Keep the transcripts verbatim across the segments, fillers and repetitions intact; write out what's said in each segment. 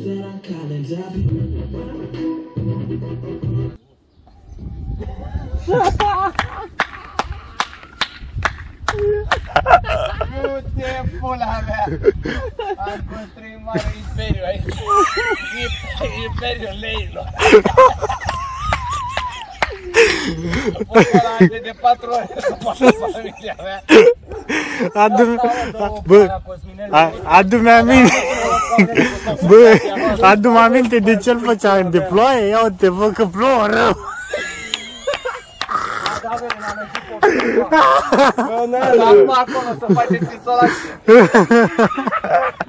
that I college, I be beautiful, am construit mare imperiu aici. Imperiul leilor. Poți de patru ori să poată familia mea. Adu-mi aminte. Bă, adu-mi aminte de ce-l făcea de ploaie? Ia uite, văd că plouă rău. Bă, nu, acum acolo să faceți izolație.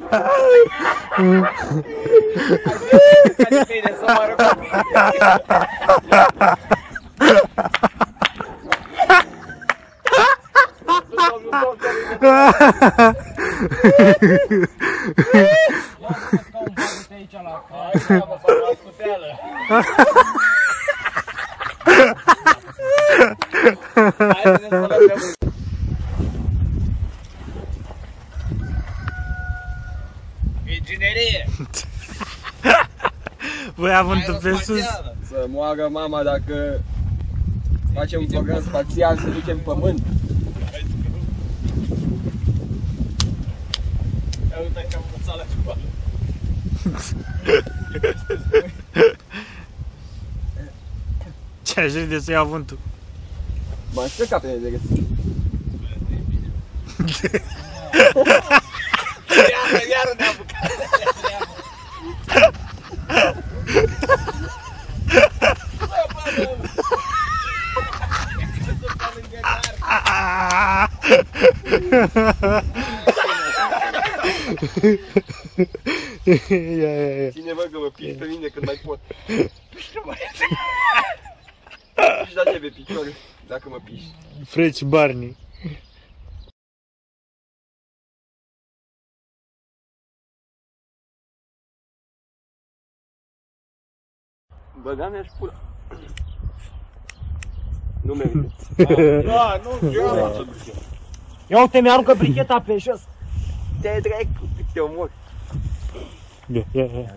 Hai bine să mă rog. Inginerie. Voi având pe sus. Să moară mama dacă facem un program spațial, să ducem pământ. Uite că am învățat la școală. Ce aș de să iau vântul? M-am străcat de găsit. Iară ne-am bucat. Ia, ia, ia. Cineva că mă pici pe mine când mai pot. Pici de-a pe picioare, dacă mă pici. Freci Barney. Băga mi-aș pula. Nu merite. Da, nu, eu nu să duc eu. Ia uite, mi-aruncă bricheta pe jos. Te dracu, te omor. Ia, ia, ia.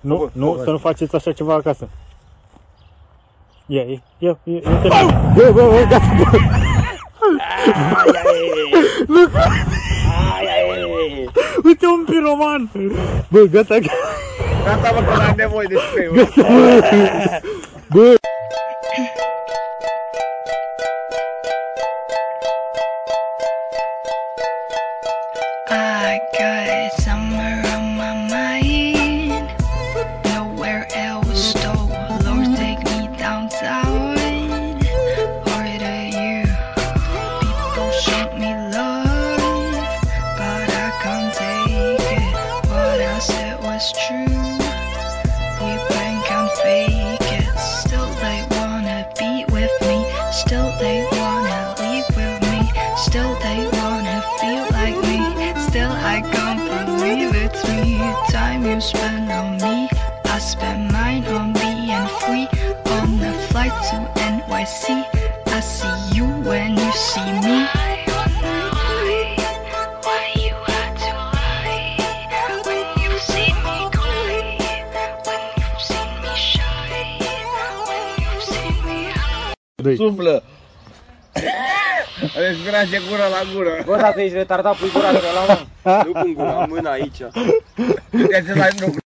Nu, nu, să nu faceți așa ceva acasă. Ia, ia, ia, ia, ia, ia, ia, ia, ia, gata. Uite un piroman. Bă, gata, gata. Gata, mă, că n-am nevoie de spray. Bă. Suflă! Respirați de gură la gură! Bă, dacă ești retardat, pui gura de la mână! Nu pun gura, am mâna aici! Puteți să mai nu...